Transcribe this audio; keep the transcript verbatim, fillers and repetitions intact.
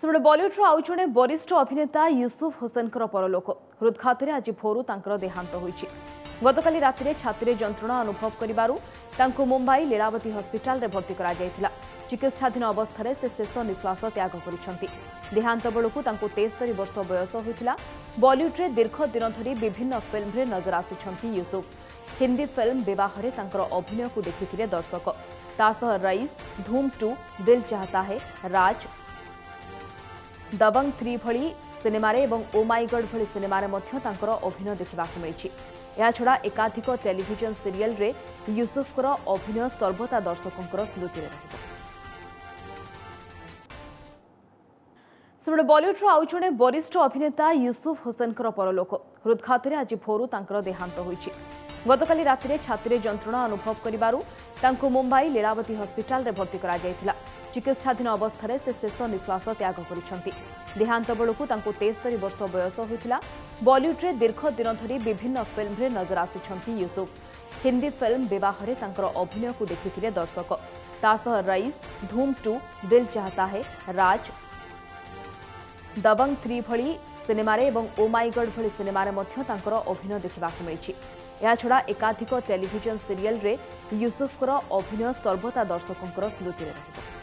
सेपटे बॉलीवुड आउ जड़े वरिष्ठ अभिनेता यूसुफ हुसैन परलोक हृदघात आज भोरू देहांत होइछि। गतकाली रात छाती जंत्रणा अनुभव करिबारु मुंबई लीलावती हॉस्पिटल रे भर्ती करा जायतिला। चिकित्साधीन अवस्था से शेष निश्वास त्याग करिसेंति। देहांत बेलू तेस्तरी वर्ष बयस होइतिला। बॉलीवुड रे दीर्घ दिन धरी विभिन्न फिल्म रे नजर आसिछंति यूसुफ। हिंदी फिल्म विवाह रे तांकर अभिनय को देखिथिले दर्शक। तासह रईस, धूम टू, दिल चाहता है, राज, दबंग थ्री भली सिनेमा एवं ओ माय गॉड भली सिनेमा अभिनय देखा मिली। या छड़ा एकाधिक टेलीविजन सीरियल रे यूसुफर अभिनय सर्वदा दर्शकों स्मृति रहा। सेपटे बॉलीवुड आउ जड़े वरिष्ठ अभिनेता यूसुफ हुसैन परलोक हृदघात आज भोरू देहांत होइछि। गतकाली रात छाती जंत्रणा अनुभव करिबारु मुंबई लीलावती हॉस्पिटल रे भर्ती करा जायतिला। चिकित्साधीन अवस्था से शेष निश्वास त्याग करिसेंति। देहांत बेलू तेस्तरी वर्ष बयस होइतिला। बॉलीवुड रे दीर्घ दिन धरी विभिन्न फिल्म रे नजर आसिछंति यूसुफ। हिंदी फिल्म विवाह रे तांकर अभिनय को देखिथिले दर्शक। तासह रईस, धूम टू, दिल चाहता है, राज, दबंग थ्री भली सिनेमा एवं ओ माय गॉड भली सिनेमा अभिनय देखा मिली। या छड़ा एकाधिक टेलीविजन सीरियल रे यूसुफर अभिनय सर्वदा दर्शकों स्मृति रहा।